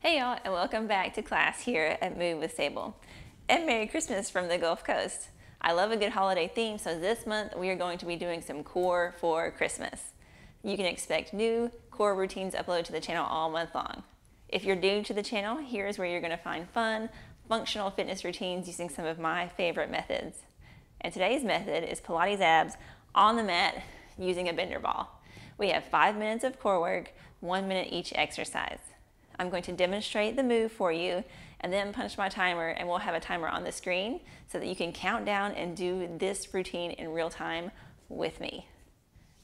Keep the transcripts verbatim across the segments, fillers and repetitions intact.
Hey y'all, and welcome back to class here at Move with Sable. And Merry Christmas from the Gulf Coast. I love a good holiday theme, so this month we are going to be doing some core for Christmas. You can expect new core routines uploaded to the channel all month long. If you're new to the channel, here's where you're going to find fun, functional fitness routines using some of my favorite methods. And today's method is Pilates abs on the mat using a bender ball. We have five minutes of core work, one minute each exercise. I'm going to demonstrate the move for you and then punch my timer, and we'll have a timer on the screen so that you can count down and do this routine in real time with me.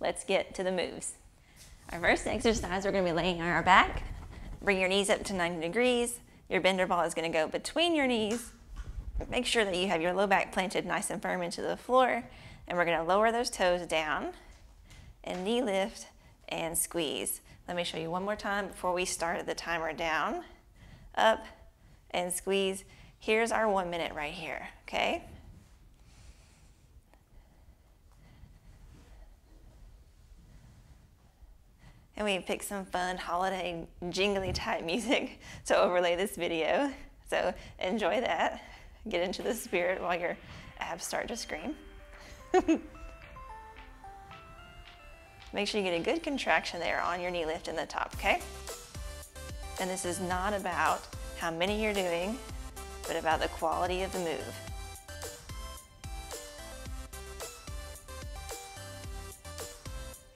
Let's get to the moves. Our first exercise, we're going to be laying on our back. Bring your knees up to ninety degrees. Your bender ball is going to go between your knees. Make sure that you have your low back planted nice and firm into the floor, and we're going to lower those toes down and knee lift and squeeze. Let me show you one more time before we start the timer. Down, up, and squeeze. Here's our one minute right here, okay? And we picked some fun holiday jingly type music to overlay this video. So enjoy that. Get into the spirit while your abs start to scream. Make sure you get a good contraction there on your knee lift in the top, okay? And this is not about how many you're doing, but about the quality of the move.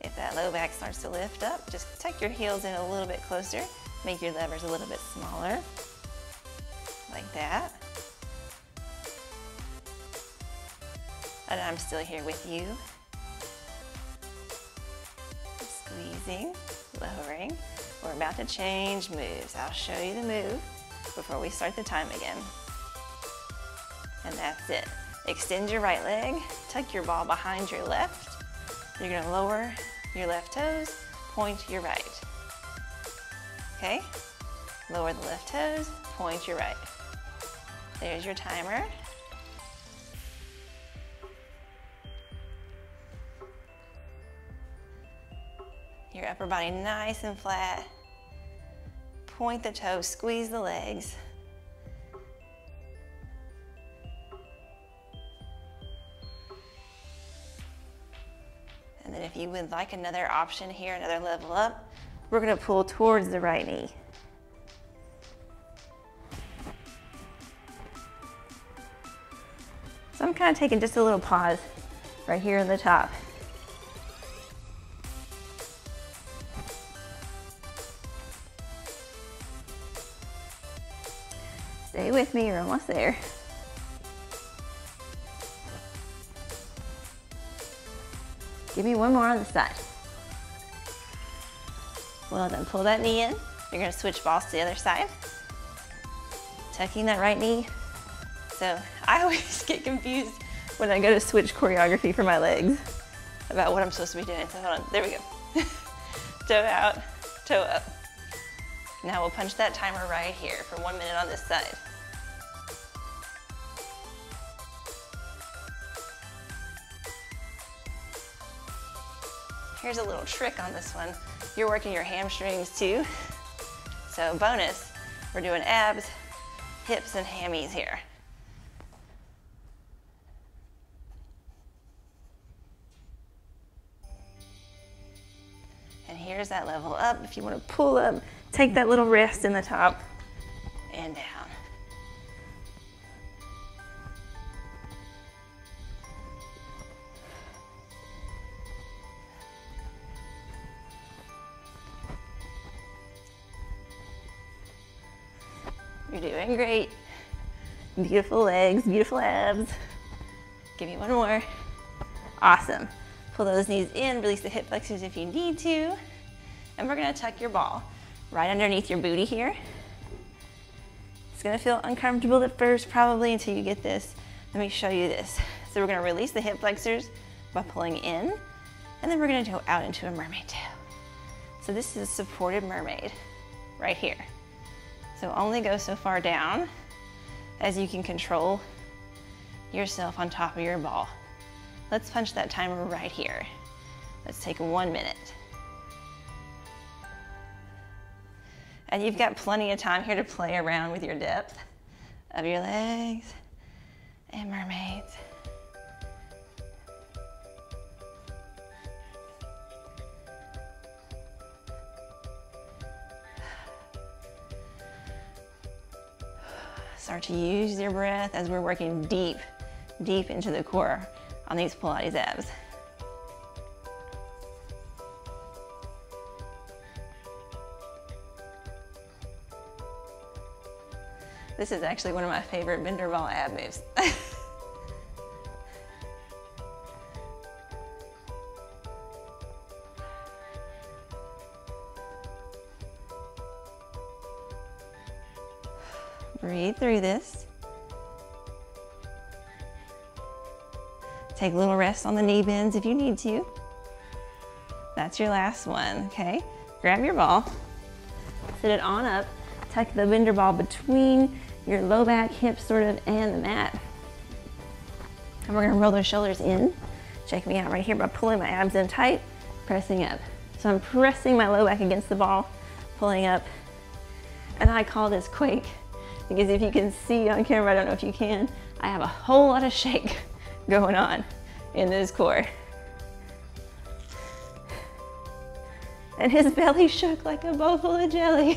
If that low back starts to lift up, just tuck your heels in a little bit closer, make your levers a little bit smaller, like that. And I'm still here with you. Squeezing, lowering. We're about to change moves. I'll show you the move before we start the time again. And that's it. Extend your right leg, tuck your ball behind your left. You're gonna lower your left toes, point your right. Okay? Lower the left toes, point your right. There's your timer. Your upper body nice and flat. Point the toes, squeeze the legs. And then if you would like another option here, another level up, we're gonna pull towards the right knee. So I'm kind of taking just a little pause right here in the top. Stay with me, you're almost there. Give me one more on the side. Well done, pull that knee in. You're gonna switch balls to the other side. Tucking that right knee. So I always get confused when I go to switch choreography for my legs about what I'm supposed to be doing. So hold on, there we go. Toe out, toe up. Now we'll punch that timer right here for one minute on this side. Here's a little trick on this one. You're working your hamstrings too. So bonus, we're doing abs, hips, and hammies here. And here's that level up. If you want to pull up, take that little rest in the top and down. You're doing great. Beautiful legs, beautiful abs. Give me one more. Awesome. Pull those knees in, release the hip flexors if you need to. And we're gonna tuck your ball right underneath your booty here. It's gonna feel uncomfortable at first, probably, until you get this. Let me show you this. So we're gonna release the hip flexors by pulling in, and then we're gonna go out into a mermaid tail. So this is a supported mermaid right here. So only go so far down as you can control yourself on top of your ball. Let's punch that timer right here. Let's take one minute. And you've got plenty of time here to play around with your depth of your legs and mermaids. Start to use your breath as we're working deep, deep into the core on these Pilates abs. This is actually one of my favorite bender ball ab moves. Breathe through this. Take little rests on the knee bends if you need to. That's your last one, okay? Grab your ball, sit it on up, tuck the bender ball between your low back, hips sort of, and the mat. And we're gonna roll those shoulders in. Check me out right here by pulling my abs in tight, pressing up. So I'm pressing my low back against the ball, pulling up, and I call this quake. Because if you can see on camera, I don't know if you can, I have a whole lot of shake going on in this core. And his belly shook like a bowl full of jelly.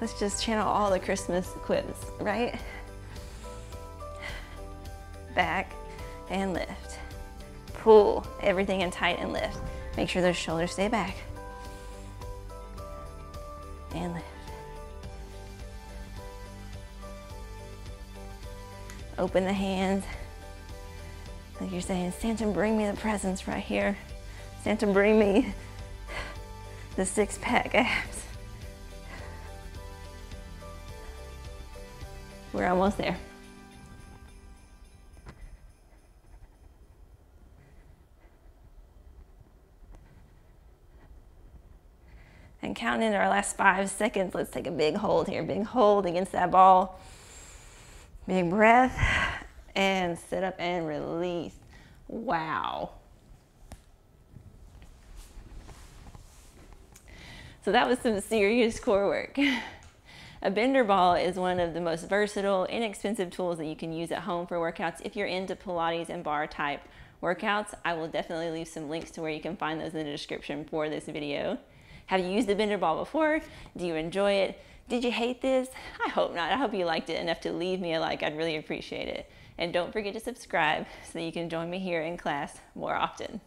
Let's just channel all the Christmas quibs, right? Back and lift. Pull everything in tight and lift. Make sure those shoulders stay back. And lift. Open the hands. Like you're saying, Santa, bring me the presents right here. Santa, bring me the six-pack abs. We're almost there. And counting into our last five seconds, let's take a big hold here. Big hold against that ball. Big breath. And sit up and release. Wow. So that was some serious core work. A bender ball is one of the most versatile, inexpensive tools that you can use at home for workouts. If you're into Pilates and bar type workouts, I will definitely leave some links to where you can find those in the description for this video. Have you used the bender ball before? Do you enjoy it? Did you hate this? I hope not. I hope you liked it enough to leave me a like. I'd really appreciate it. And don't forget to subscribe so that you can join me here in class more often.